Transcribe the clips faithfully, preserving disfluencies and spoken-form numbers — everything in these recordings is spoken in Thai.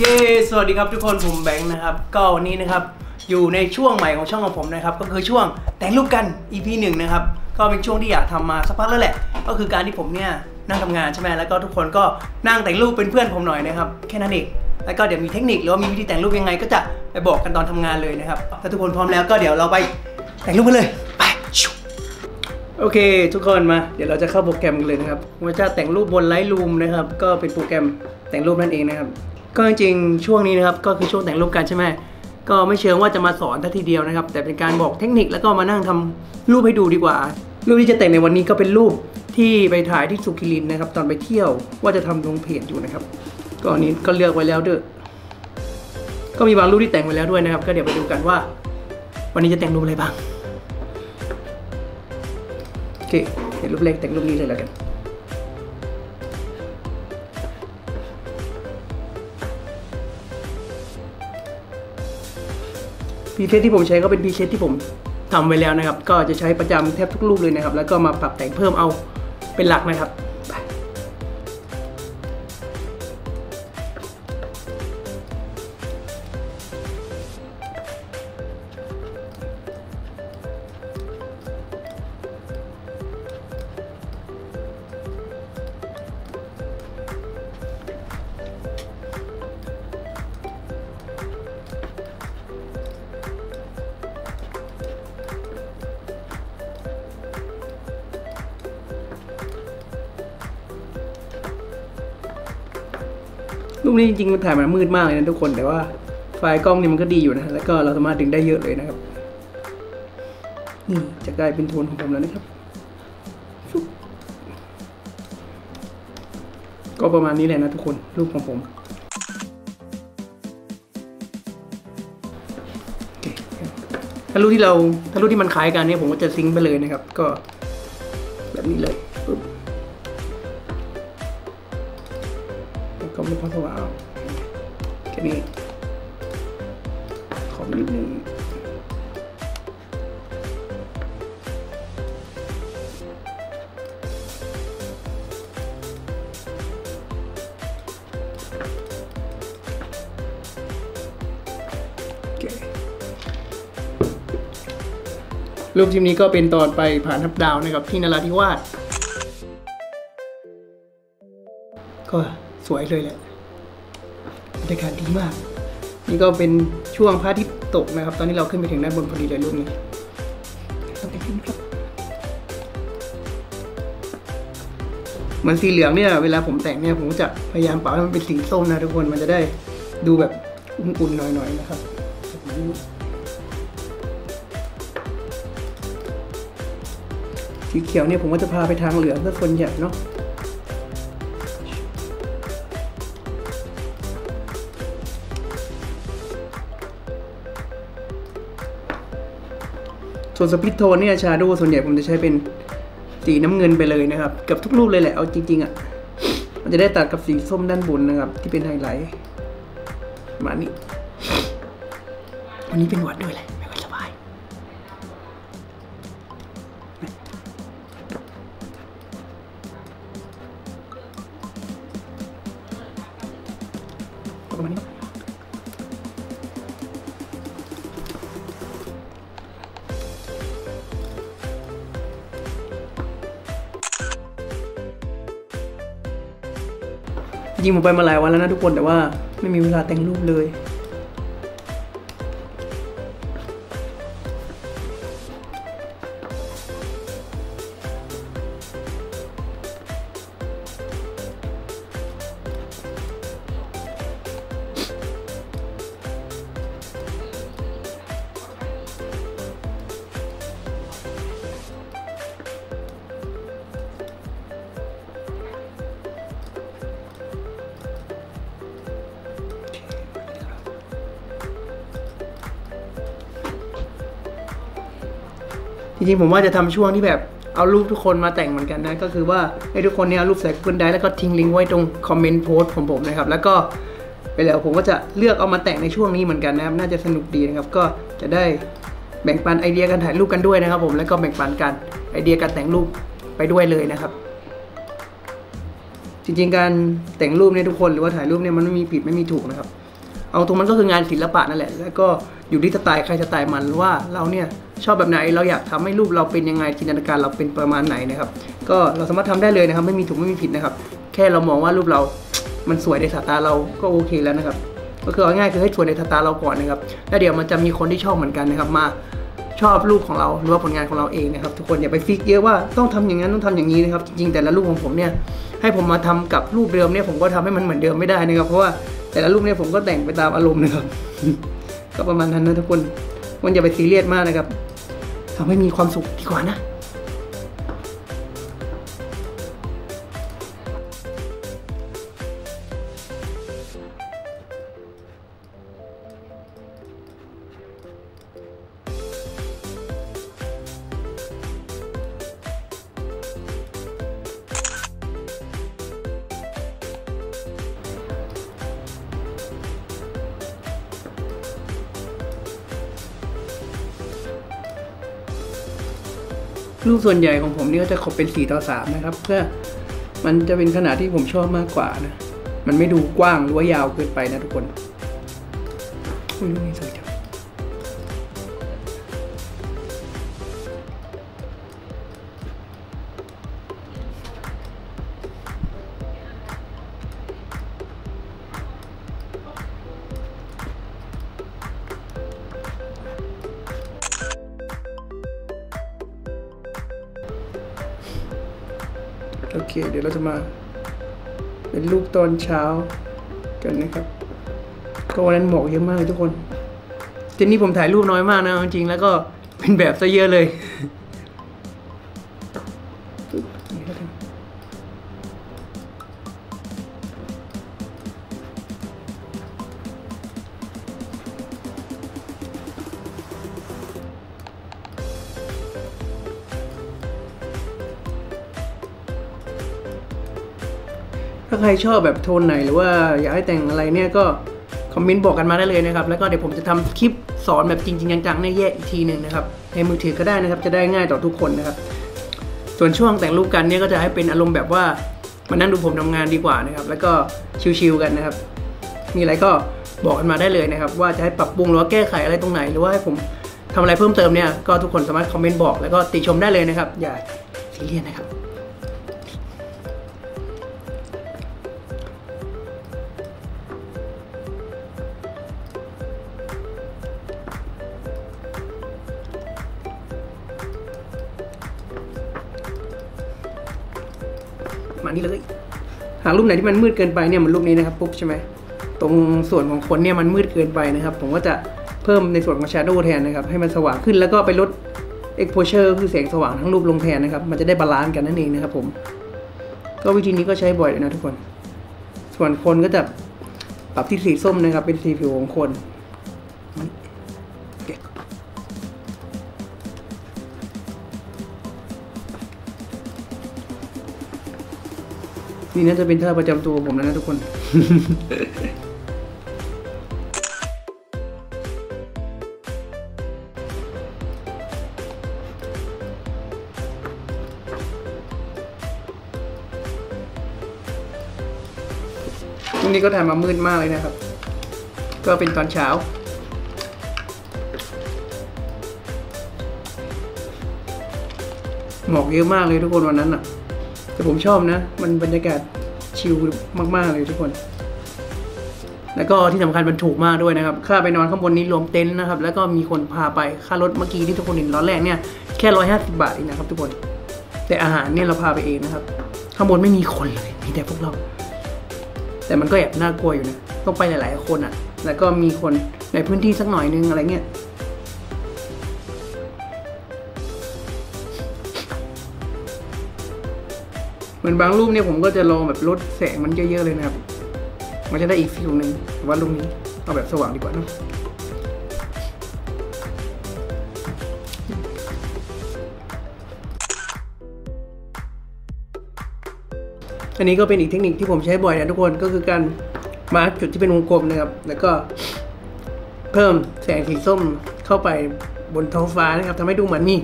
เย้สวัสดีครับทุกคนผมแบงค์นะครับก็วันนี้นะครับอยู่ในช่วงใหม่ของช่องของผมนะครับก็คือช่วงแต่งรูปกัน อี พี หนึ่งนะครับก็เป็นช่วงที่อยากทำมาสักพักแล้วแหละก็คือการที่ผมเนี่ยนั่งทำงานใช่ไหมแล้วก็ทุกคนก็นั่งแต่งรูปเป็นเพื่อนผมหน่อยนะครับแค่นั้นเองแล้วก็เดี๋ยวมีเทคนิคหรือว่ามีวิธีแต่งรูปยังไงก็จะไปบอกกันตอนทำงานเลยนะครับถ้าทุกคนพร้อมแล้วก็เดี๋ยวเราไปแต่งรูปกันเลยไปโอเคทุกคนมาเดี๋ยวเราจะเข้าโปรแกรมกันเลยนะครับว่าจะแต่งรูปบน ไลท์รูม นะครับก็เป็นโปรแกรมแต่งรูปนั่นเองนะครับก็จริงๆช่วงนี้นะครับก็คือช่วงแต่งรูปกันใช่ไหมก็ไม่เชิงว่าจะมาสอนทีเดียวนะครับแต่เป็นการบอกเทคนิคแล้วก็มานั่งทำรูปให้ดูดีกว่ารูปที่จะแต่งในวันนี้ก็เป็นรูปที่ไปถ่ายที่สุขิรินนะครับตอนไปเที่ยวว่าจะทำลงเพจอยู่นะครับก็อันนี้ก็เลือกไว้แล้วเด้อก็มีบางรูปที่แต่งไว้แล้วด้วยนะครับก็เดี๋ยวไปดูกันว่าวันนี้จะแต่งรูปอะไรบ้างโอเคเดี๋ยวรูปแรกแต่งรูปนี้เลยแล้วกันพีเซตที่ผมใช้ก็เป็นพีเซตที่ผมทำไว้แล้วนะครับก็จะใช้ประจำแทบทุกรูปเลยนะครับแล้วก็มาปรับแต่งเพิ่มเอาเป็นหลักนะครับรูปนี้จริงๆมันถ่ายมามืดมากเลยนะทุกคนแต่ว่าไฟล์กล้องนี่มันก็ดีอยู่นะแล้วก็เราสามารถดึงได้เยอะเลยนะครับนี่จะได้เป็นโทนของผมแล้วนะครับก็ประมาณนี้แหละนะทุกคนรูปของผมถ้ารูปที่เราถ้ารูปที่มันคล้ายกันเนี่ยผมก็จะซิงค์ไปเลยนะครับก็แบบนี้เลยก็ไม่พอสว่างแค่นี้ขอนิดนึงรูปทีมนี้ก็เป็นตอนไปผ่านทับดาวนะครับที่นราธิวาสก็สวยเลยแหละบรรยากาศดีมากนี่ก็เป็นช่วงพระอาทิตย์ตกนะครับตอนนี้เราขึ้นไปถึงด้านบนพอดีเลยรูปนี้ต้องไปขึ้นครับเหมือนสีเหลืองเนี่ยเวลาผมแต่งเนี่ยผมจะพยายามปรับให้มันเป็นสีส้มนะทุกคนมันจะได้ดูแบบอุ่นๆหน่อยๆนะครับสีเขียวเนี่ยผมก็จะพาไปทางเหลืองเพื่อคนอยากเนาะส่วนสปลิตโทนเนี่ยชาโดว์ส่วนใหญ่ผมจะใช้เป็นสีน้ำเงินไปเลยนะครับกับทุกรูปเลยแหละเอาจริงๆอ่ะมันจะได้ตัดกับสีส้มด้านบนนะครับที่เป็นไฮไลท์มานี่วันนี้เป็นหวัดด้วยแหละไม่ค่อยสบายประมาณนี้จริงผมไปมาหลายวันแล้วนะทุกคนแต่ว่าไม่มีเวลาแต่งรูปเลยจริงๆผมว่าจะทำช่วงที่แบบเอารูปทุกคนมาแต่งเหมือนกันนะก็คือว่าให้ทุกคนเนี่ยเอารูปใส่Google Driveแล้วก็ทิ้งลิงก์ไว้ตรงคอมเมนต์โพสของผมนะครับแล้วก็ไปแล้วผมก็จะเลือกเอามาแต่งในช่วงนี้เหมือนกันนะครับน่าจะสนุกดีนะครับก็จะได้แบ่งปันไอเดียการถ่ายรูปกันด้วยนะครับผมแล้วก็แบ่งปันกันไอเดียการแต่งรูปไปด้วยเลยนะครับจริงๆการแต่งรูปเนี่ยทุกคนหรือว่าถ่ายรูปเนี่ยมันไม่มีผิดไม่มีถูกนะครับ เอาตรงมันก็คืองานศิลปะนั่นแหละแล้วก็อยู่ที่สไตล์ใครสไตล์มันว่าเราเนี่ยชอบแบบไหนเราอยากทำให้รูปเราเป็นยังไงจินตนาการเราเป็นประมาณไหนนะครับก็เราสามารถทำได้เลยนะครับไม่มีถูกไม่มีผิดนะครับแค่เรามองว่ารูปเรามันสวยในสายตาเราก็โอเคแล้วนะครับก็คือเอาง่ายคือให้สวยในสายตาเราก่อนนะครับแล้วเดี๋ยวมันจะมีคนที่ชอบเหมือนกันนะครับมาชอบรูปของเราหรือว่าผลงานของเราเองนะครับทุกคนอย่าไปฟิกเยอะว่าต้องทำอย่างนั้นต้องทำอย่างนี้นะครับจริงๆแต่ละรูปของผมเนี่ยให้ผมมาทำกับรูปเดิมเนี่ยผมก็ทำให้มันเหมือนเดิมไม่ได้นะครับเพราะว่าแต่ละรูปเนี่ยผมก็แต่งไปตามอารมณ์นะครับก็ประมาณนั้นนะทุกคนมันอย่าไปซีเรียสมากนะครับทำให้มีความสุขดีกว่านะรูปส่วนใหญ่ของผมนี่ก็จะขบเป็นสี่ต่อสามนะครับเพื่อมันจะเป็นขนาดที่ผมชอบมากกว่านะมันไม่ดูกว้างหรือว่ายาวเกินไปนะทุกคนอุ้ยรูปนี้สวยจังโอเคเดี๋ยวเราจะมาเป็นรูปตอนเช้ากันนะครับก็วันนั้นหมอกเยอะมากเลยทุกคนทีนี้ผมถ่ายรูปน้อยมากนะจริงๆแล้วก็เป็นแบบซะเยอะเลยถ้าใครชอบแบบโทนไหนหรือว่าอยากให้แต่งอะไรเนี่ยก็คอมเมนต์บอกกันมาได้เลยนะครับแล้วก็เดี๋ยวผมจะทำคลิปสอนแบบจริงจริงจังๆเนี่ยแยกอีกทีหนึ่งนะครับในมือถือก็ได้นะครับจะได้ง่ายต่อทุกคนนะครับส่วนช่วงแต่งรูปกันเนี่ยก็จะให้เป็นอารมณ์แบบว่ามานั่งดูผมทำงานดีกว่านะครับแล้วก็ชิลๆกันนะครับมีอะไรก็บอกกันมาได้เลยนะครับว่าจะให้ปรับปรุงหรือว่าแก้ไขอะไรตรงไหนหรือว่าให้ผมทำอะไรเพิ่มเติมเนี่ยก็ทุกคนสามารถคอมเมนต์บอกแล้วก็ติชมได้เลยนะครับอย่าซีเรียสนะครับมานี่เลยหารูปไหนที่มันมืดเกินไปเนี่ยมันรูปนี้นะครับปุ๊บใช่ไหมตรงส่วนของคนเนี่ยมันมืดเกินไปนะครับผมก็จะเพิ่มในส่วนของ Shadow แทนนะครับให้มันสว่างขึ้นแล้วก็ไปลด Exposure คือแสงสว่างทั้งรูปลงแทนนะครับมันจะได้บาลานซ์กันนั่นเองนะครับผมก็วิธีนี้ก็ใช้บ่อยเลยนะทุกคนส่วนคนก็จะปรับที่สีส้มนะครับเป็นสีผิวของคนนี่น่าจะเป็นท่าประจำตัวผมแล้วนะทุกคน ตรงนี้ก็ถ่ายมามืดมากเลยนะครับก็เป็นตอนเช้าหมอกเยอะมากเลยทุกคนวันนั้นอ่ะแต่ผมชอบนะมันบรรยากาศชิลมากๆเลยทุกคนแล้วก็ที่สำคัญมันถูกมากด้วยนะครับค่าไปนอนข้างบนนี้รวมเต็นท์นะครับแล้วก็มีคนพาไปค่ารถเมื่อกี้ที่ทุกคนเห็นร้อนแรกเนี่ยแค่หนึ่งร้อยห้าสิบบาทเองนะครับทุกคนแต่อาหารเนี่ยเราพาไปเองนะครับข้างบนไม่มีคนเลยมีแต่พวกเราแต่มันก็แอบน่ากลัวอยู่นะต้องไปหลายๆคนอ่ะแล้วก็มีคนในพื้นที่สักหน่อยนึงอะไรเงี้ยเหมือนบางรูปเนี่ยผมก็จะลองแบบลดแสงมันเยอะๆเลยนะครับมันจะได้อีกฟิลหนึ่งแต่ว่ารูปนี้เอาแบบสว่างดีกว่านะอันนี้ก็เป็นอีกเทคนิคที่ผมใช้บ่อยนะทุกคนก็คือการมาร์กจุดที่เป็นวงกลมนะครับแล้วก็เพิ่มแสงสีส้มเข้าไปบนท้องฟ้านะครับทำให้ดูเหมือนมี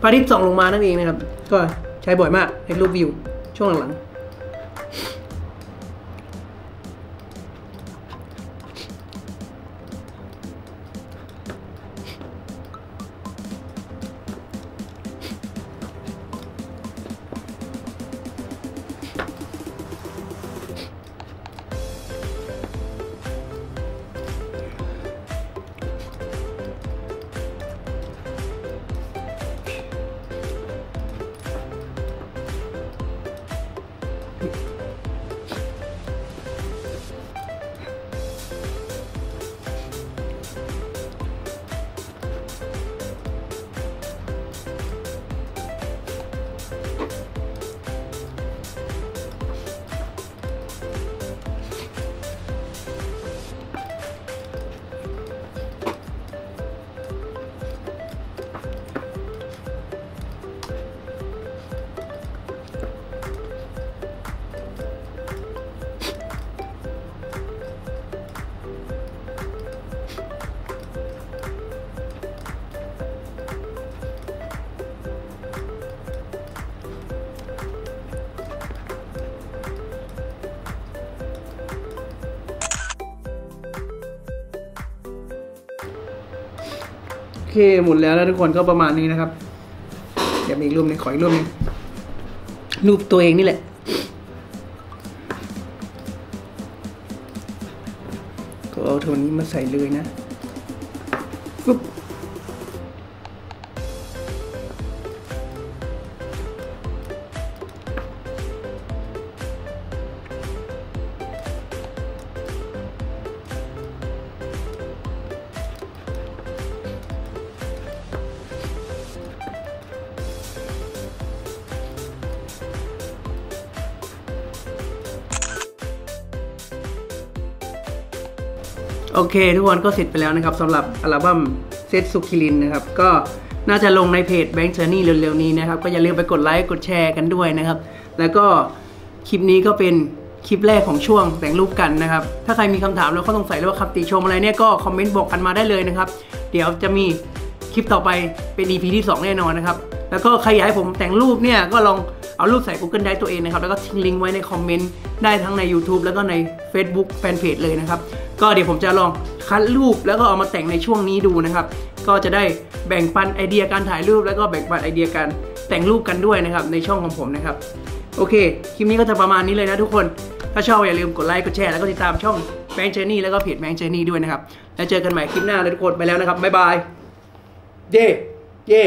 พระอาทิตย์ส่องลงมานั่นเองนะครับก็ใช้บ่อยมากในรูปวิวช่วงหลังๆ เคหมดแล้วนะทุกคนก็ประมาณนี้นะครับเดี๋ยวมีอีกรูปนึงขออีกรูปนึงรูปตัวเองนี่แหละก็เอาโทนนี้มาใส่เลยนะปุ๊บโอเคทุกคนก็เสร็จไปแล้วนะครับสำหรับอัลบั้มเซตสุคิรินนะครับก็น่าจะลงในเพจ Bank's Journey เร็วๆนี้นะครับก็อย่าลืมไปกดไลค์กดแชร์กันด้วยนะครับแล้วก็คลิปนี้ก็เป็นคลิปแรกของช่วงแต่งรูปกันนะครับถ้าใครมีคำถามแล้วก็สงสัยหรือว่าคำติชมอะไรเนี่ยก็คอมเมนต์บอกกันมาได้เลยนะครับเดี๋ยวจะมีคลิปต่อไปเป็น อี พี ที่สองแน่นอนนะครับแล้วก็ใครอยากให้ผมแต่งรูปเนี่ยก็ลองเอารูปใส่ Google Drive ตัวเองนะครับแล้วก็ทิ้งลิงก์ไว้ในคอมเมนต์ได้ทั้งใน YouTube แล้วก็ใน Facebook Fanpage เลยนะครับก็เดี๋ยวผมจะลองคัดรูปแล้วก็เอามาแต่งในช่วงนี้ดูนะครับก็จะได้แบ่งปันไอเดียการถ่ายรูปแล้วก็แบ่งปันไอเดียการแต่งรูปกันด้วยนะครับในช่องของผมนะครับโอเคคลิปนี้ก็จะประมาณนี้เลยนะทุกคนถ้าชอบอย่าลืมกดไลค์กดแชร์แล้วก็ติดตามช่อง Bank's Journey แล้วก็เพจ Bank's Journey ด้วยนะครับแล้วเจอกันใหม่คลิปหน้าเลยทุกคนไปแล้วนะครับบ๊ายบายเย่เย่